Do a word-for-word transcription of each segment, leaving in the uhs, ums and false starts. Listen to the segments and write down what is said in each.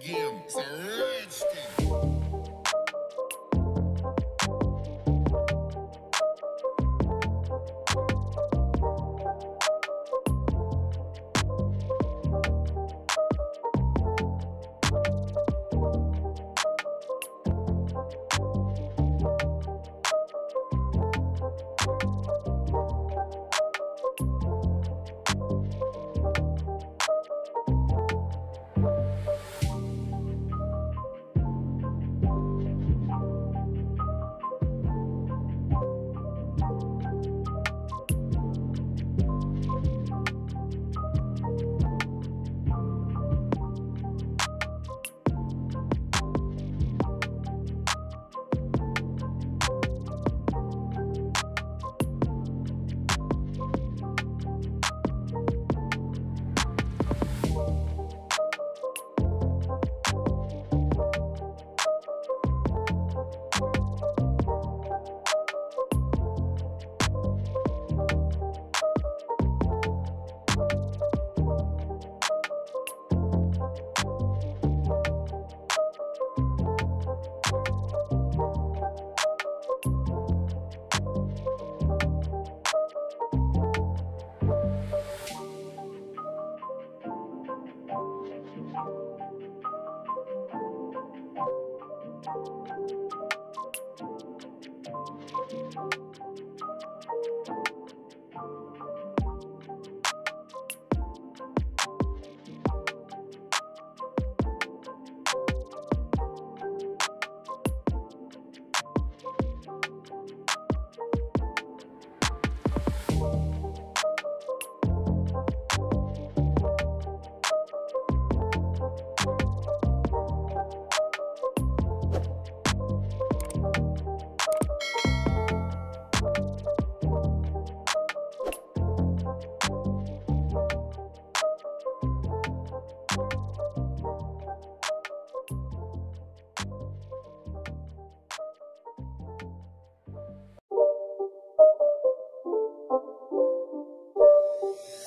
the game. It's a rich thing.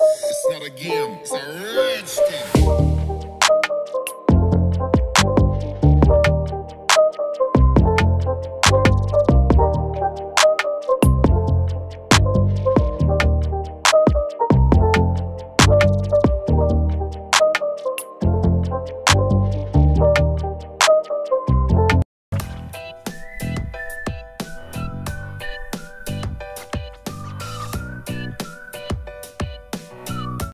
It's not a game, it's a rich thing.